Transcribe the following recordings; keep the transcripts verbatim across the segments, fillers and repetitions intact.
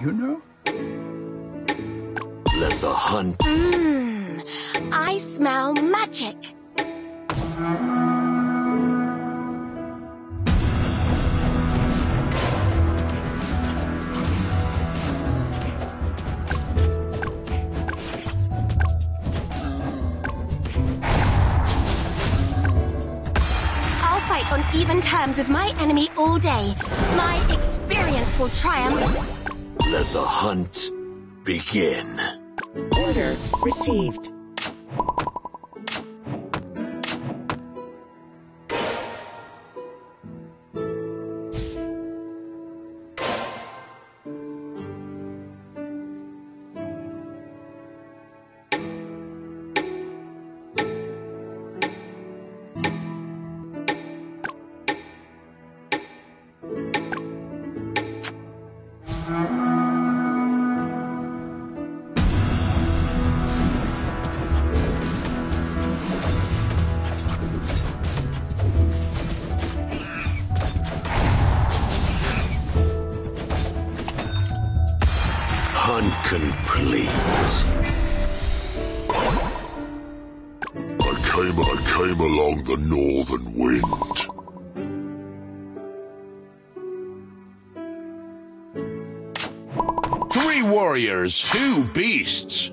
you know? Let the hunt... Mmm, I smell magic. I'll fight on even terms with my enemy all day. My experience will triumph. Let the hunt begin. Order received. Complete. I came, I came along the northern wind. Three warriors, two beasts.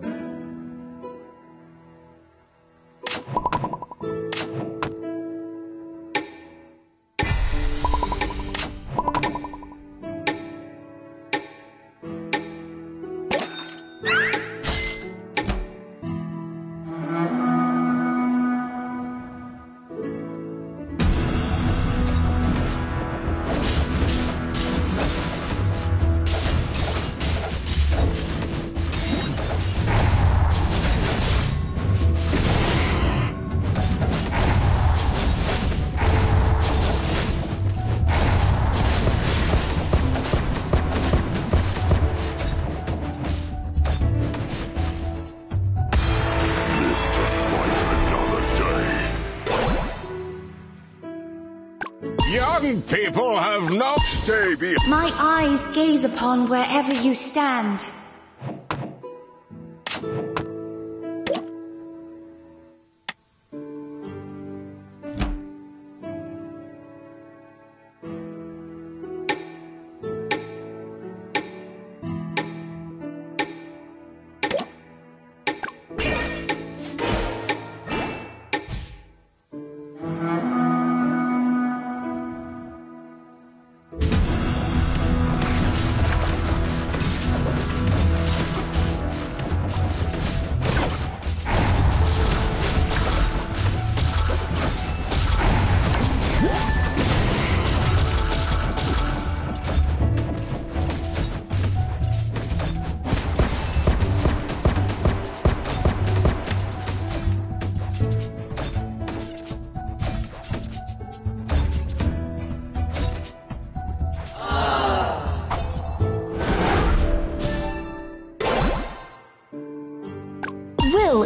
Young people have not stayed behind. My eyes gaze upon wherever you stand.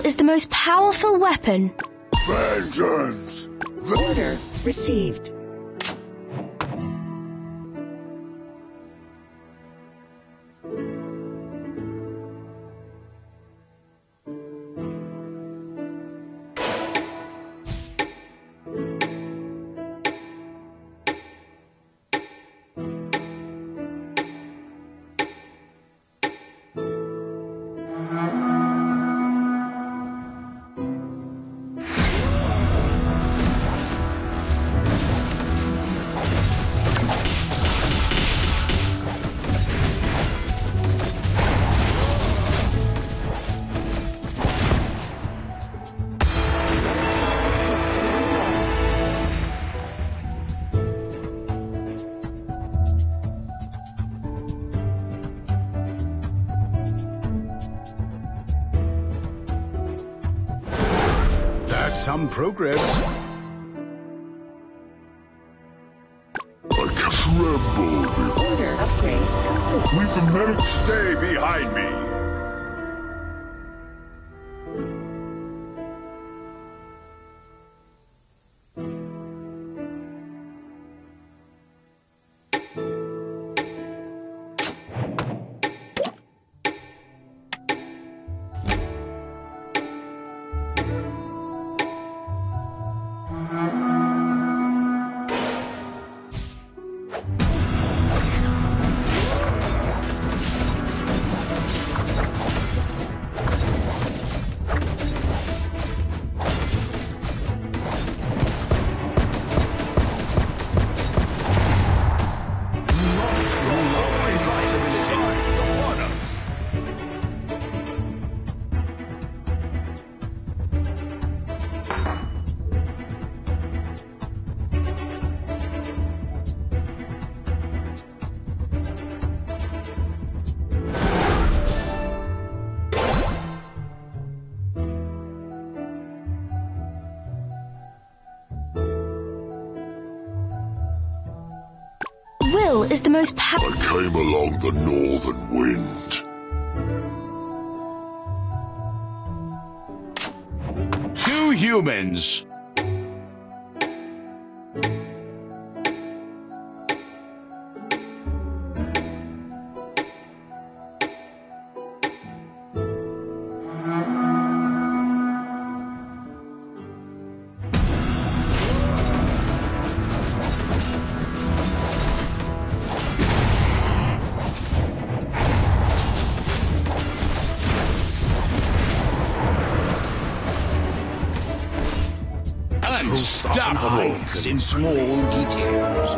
Is the most powerful weapon. Vengeance! Order received. Some progress. I tremble before. Order upgrade complete. We can let it stay behind me. is the most powerful. I came along the northern wind. Two humans. Unstoppable in small details.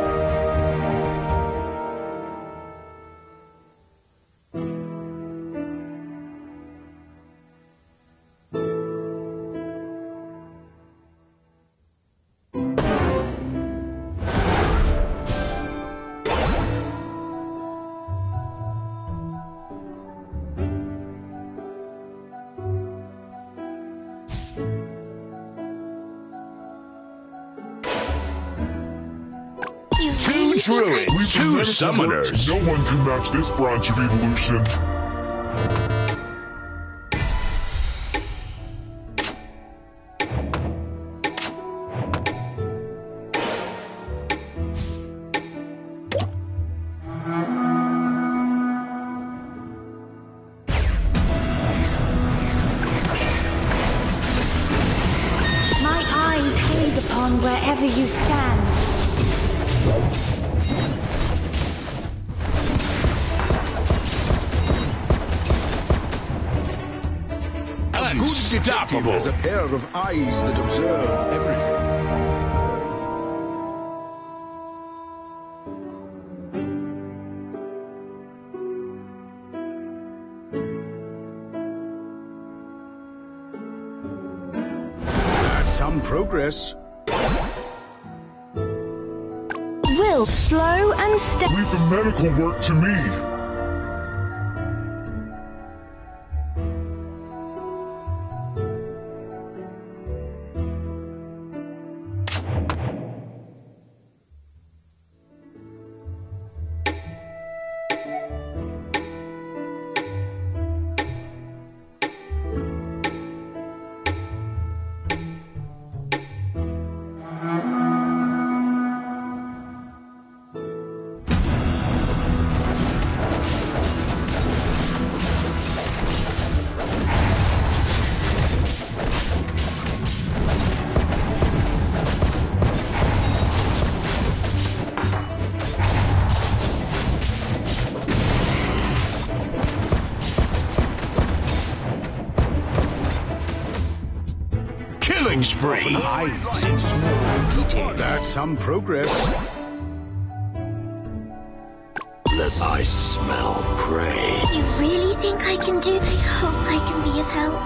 Two druids, two summoners. No one can match this branch of evolution. My eyes gaze upon wherever you stand. Unstoppable as a pair of eyes that observe everything. That's some progress. Will slow and steady. Leave the medical work to me. Spree. That's some progress. Let I smell prey. You really think I can do this? Hope I can be of help.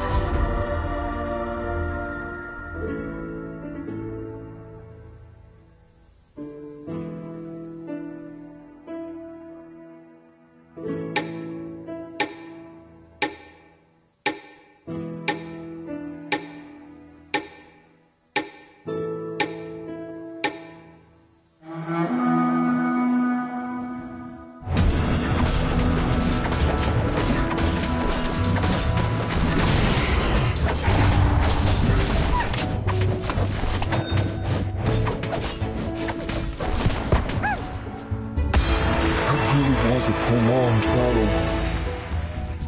A prolonged battle.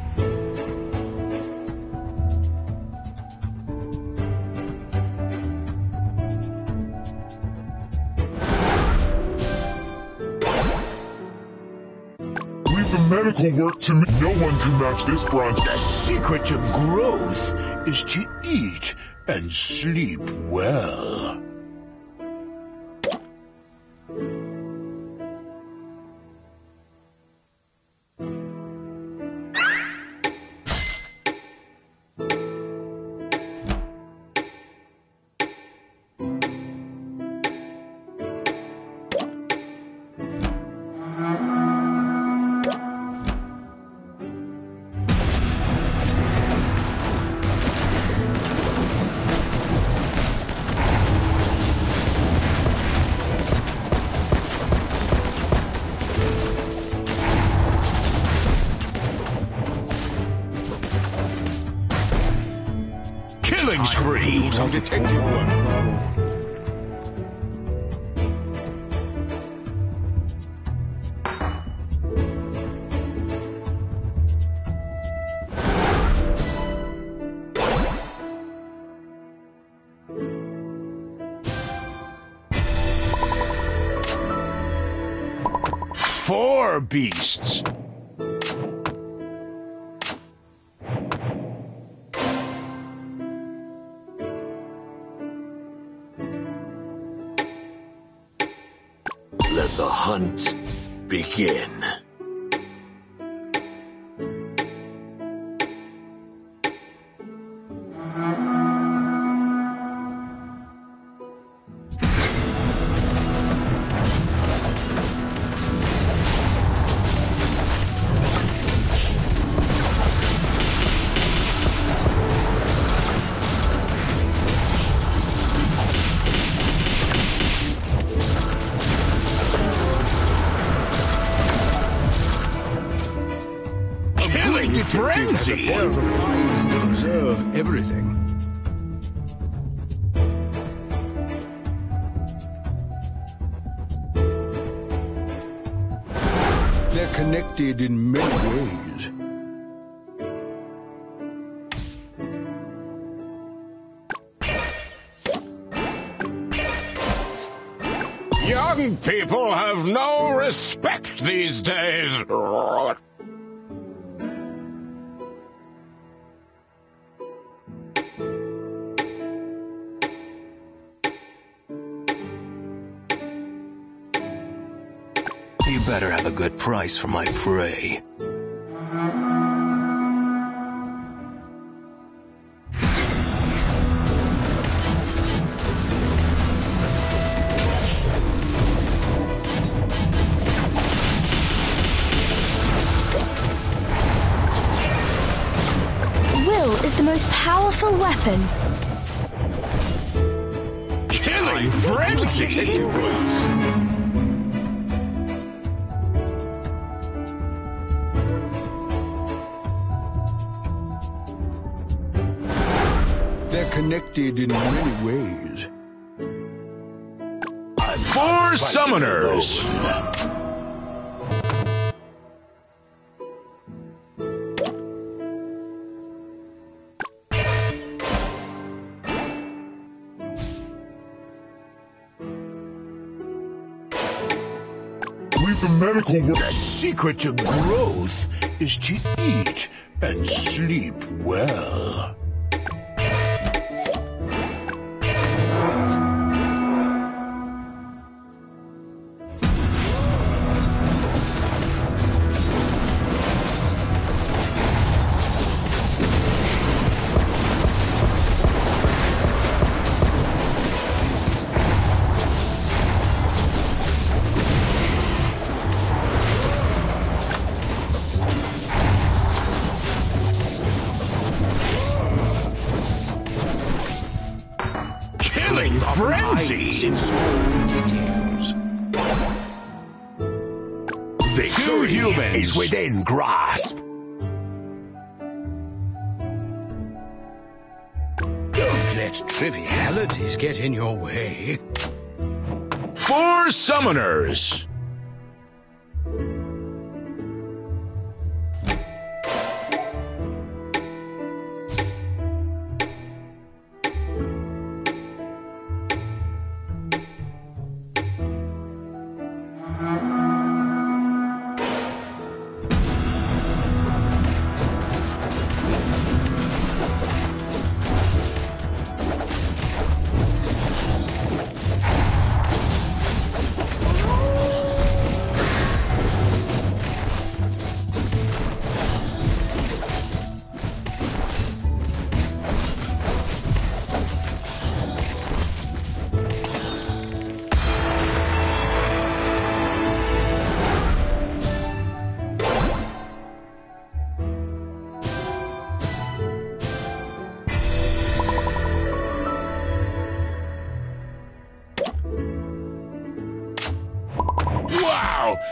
Leave the medical work to me. No one can match this branch. The secret to growth is to eat and sleep well. Killing spree! Undetected work. Four beasts. Let the hunt begin. Frenzy! Observe everything. They're connected in many ways. Young people have no respect these days. You better have a good price for my prey. Will is the most powerful weapon. Killing frenzy! Connected in many ways. Four summoners. We've the medical work. The secret to growth is to eat and sleep well. Frenzy in small details. Victory Two humans is within grasp. Don't let trivialities get in your way. Four summoners.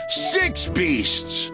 Six beasts!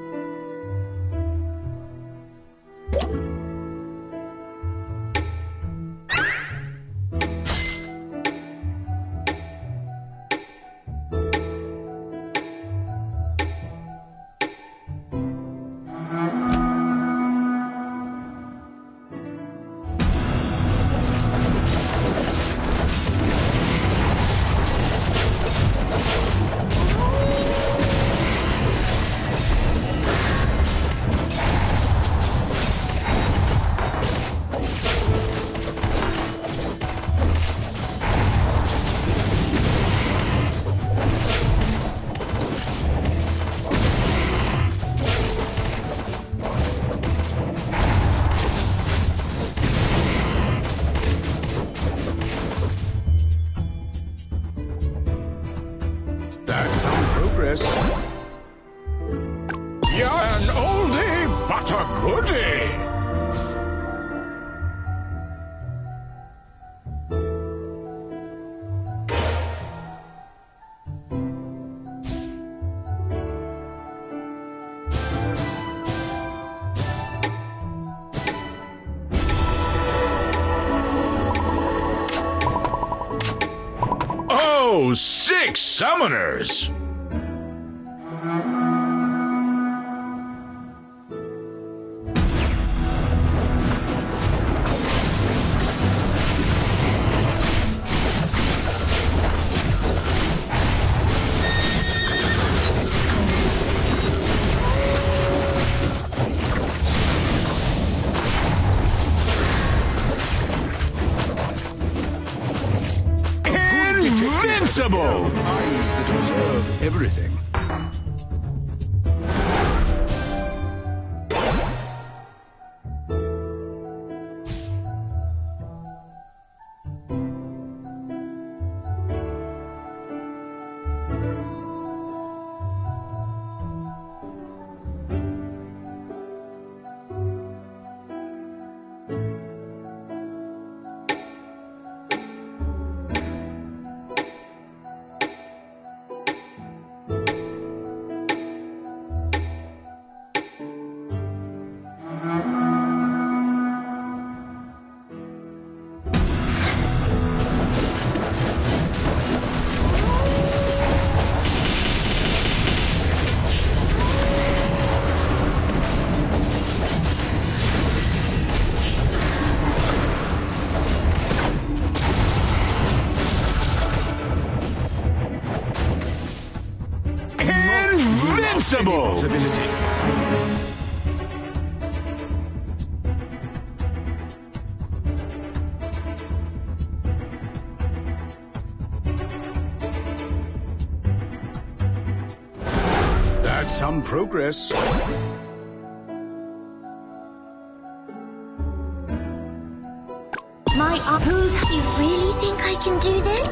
Goody! Oh, six summoners! Eyes that observe everything. Possibility. That's some progress. My apples, you really think I can do this?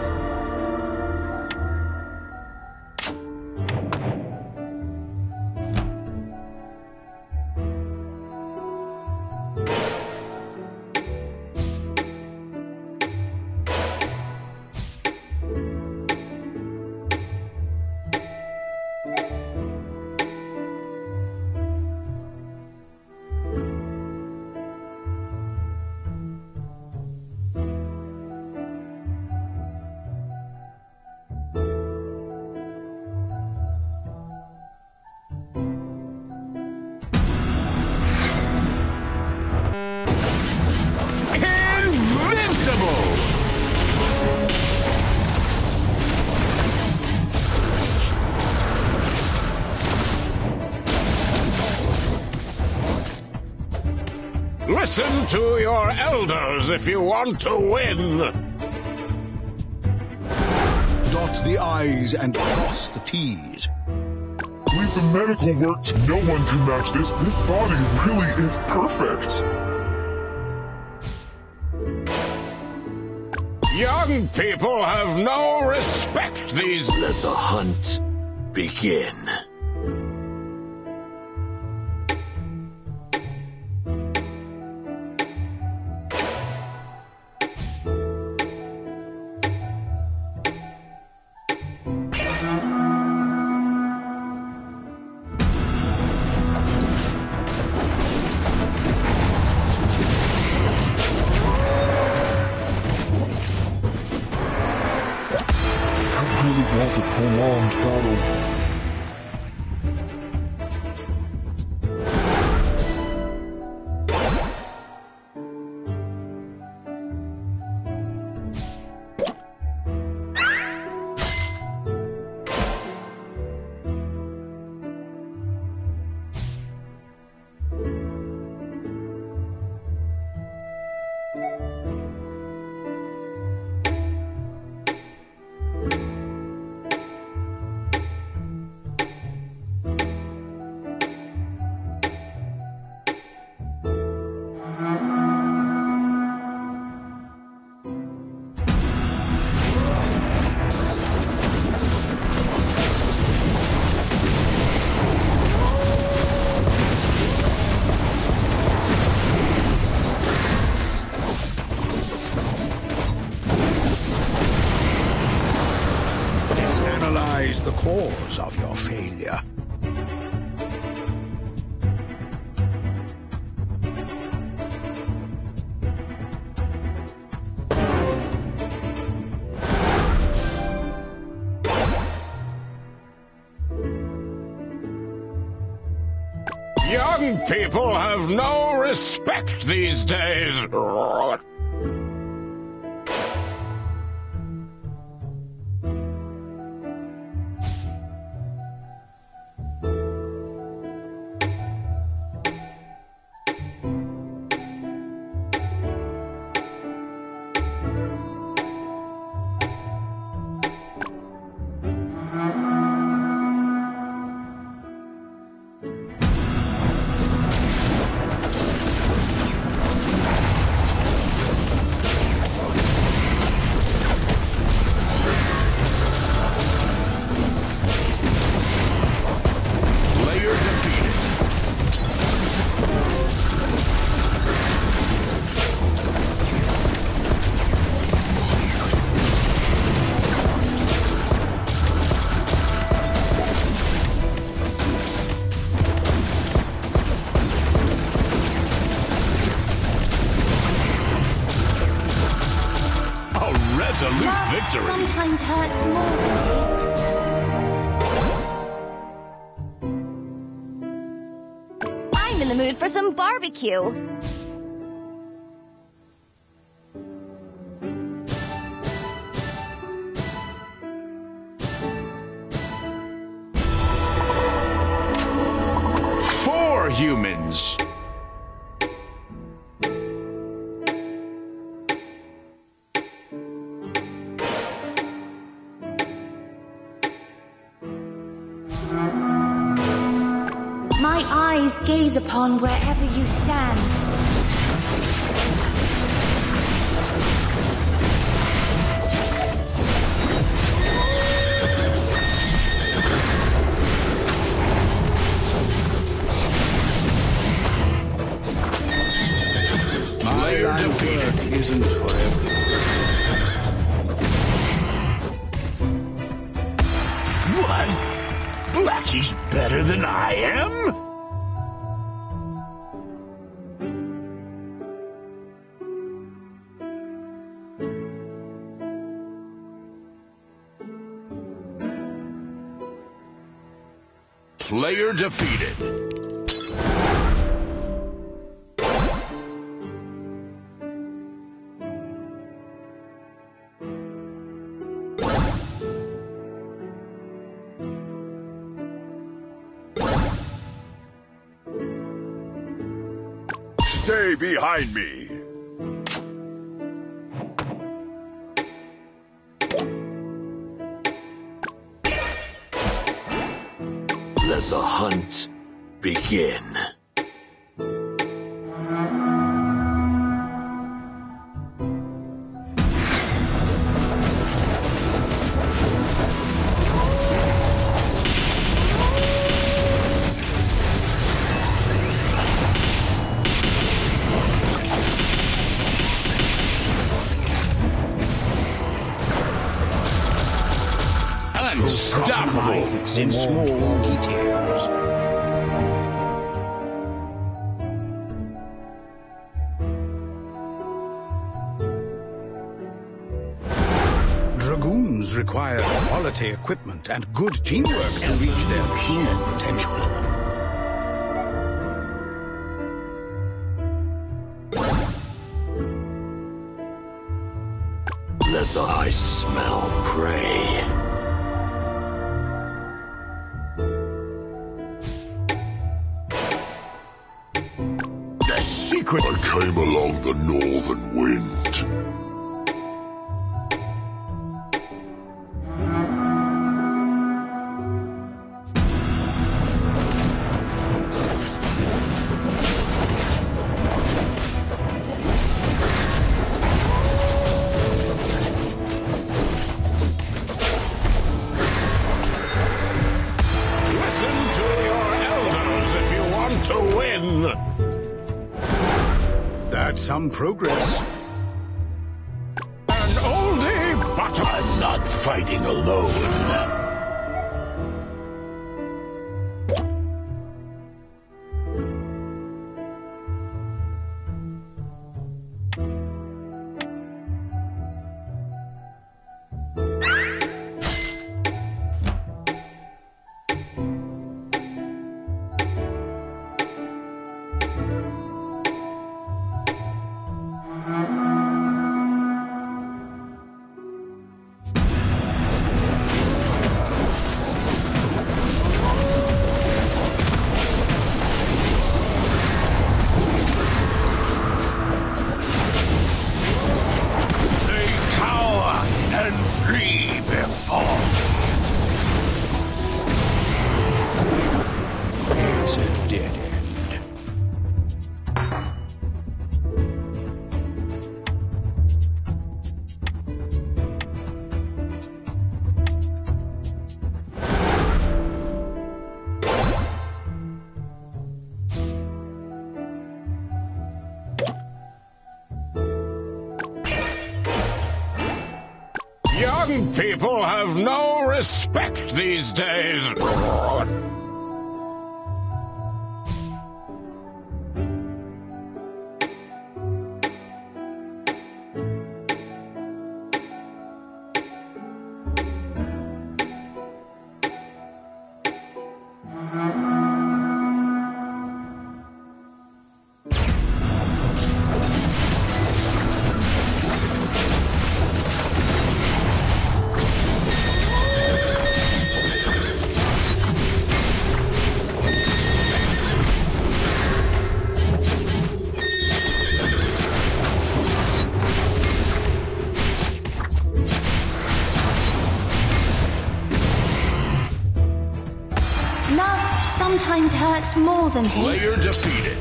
Listen to your elders if you want to win. Dot the I's and cross the T's. Leave the medical work to no one can match this. This body really is perfect. Young people have no respect these days. Let the hunt begin. cause of your failure. Young people have no respect these days. Love victory sometimes hurts more than hate. I'm in the mood for some barbecue. Four humans. My eyes gaze upon wherever you stand. My life isn't forever. What? Blackie's better than I am? Player defeated. Stay behind me. Let the hunt begin. Unstoppable in small details. Dragoons require quality equipment and good teamwork to reach their keen potential. Let the ice smell prey. I came along the northern wind. Listen to your elders if you want to win. That's some progress. An oldie, but I'm not fighting alone. young people have no respect these days. Sometimes hurts more than hate. Player defeated.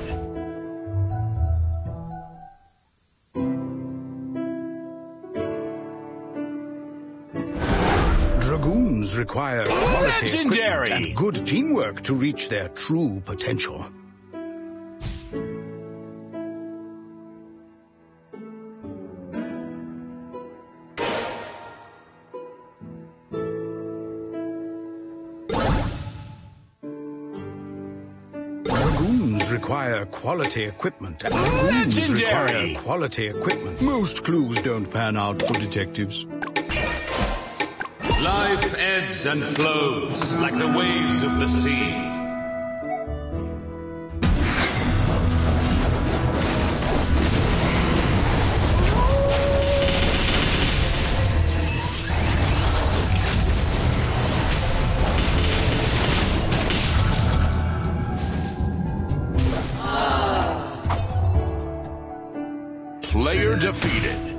Dragoons require quality legendary and good teamwork to reach their true potential. Require quality equipment. Legendary! Require quality equipment. Most clues don't pan out for detectives. Life ebbs and flows like the waves of the sea. Player defeated.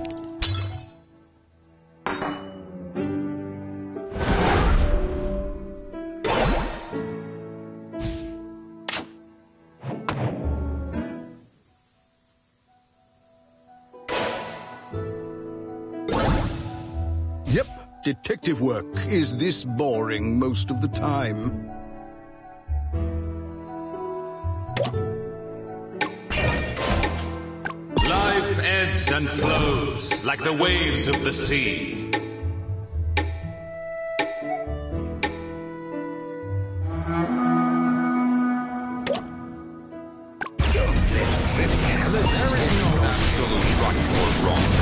Yep, detective work is this boring most of the time. Life ebbs and flows like the waves of the sea. Don't let triviality. There is no absolute right or wrong.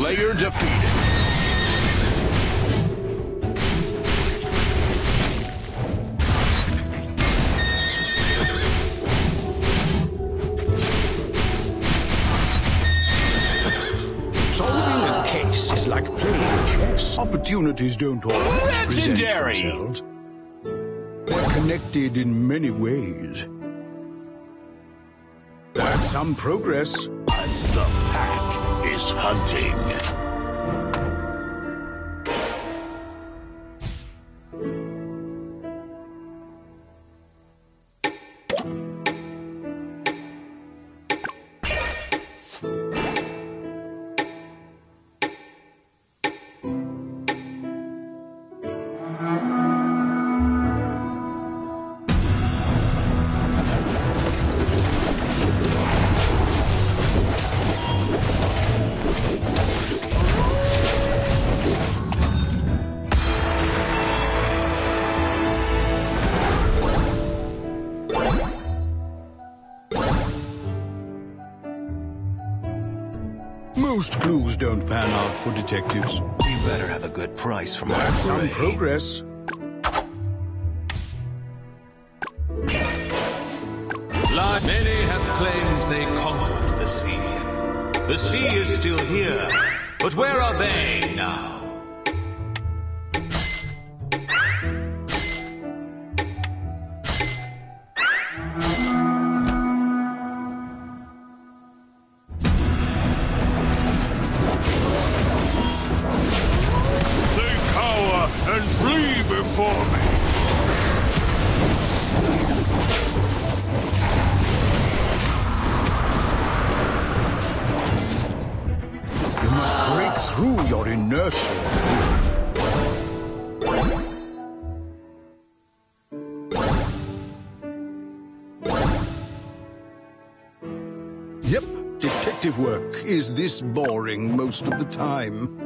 Player defeated. Solving a case is like playing chess. Opportunities don't always present themselves. They're connected in many ways. But some progress. And the pack is hunting. Most clues don't pan out for detectives. You better have a good price from our some progress. Like many have claimed they conquered the sea. The sea is still here, but where are they now? And flee before me! You must break through your inertia. Yep, detective work is this boring most of the time.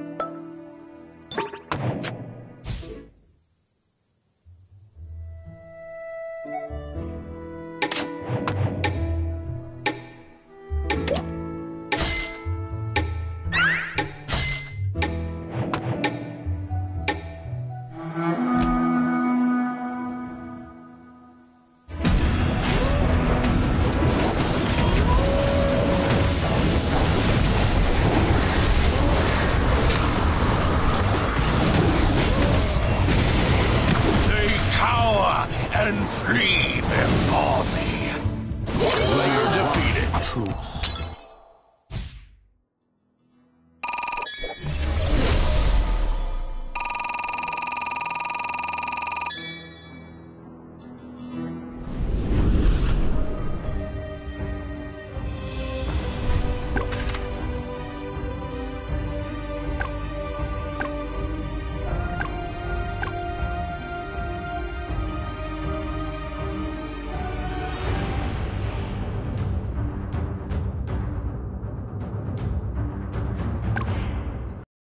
And flee before me. Player defeated. True.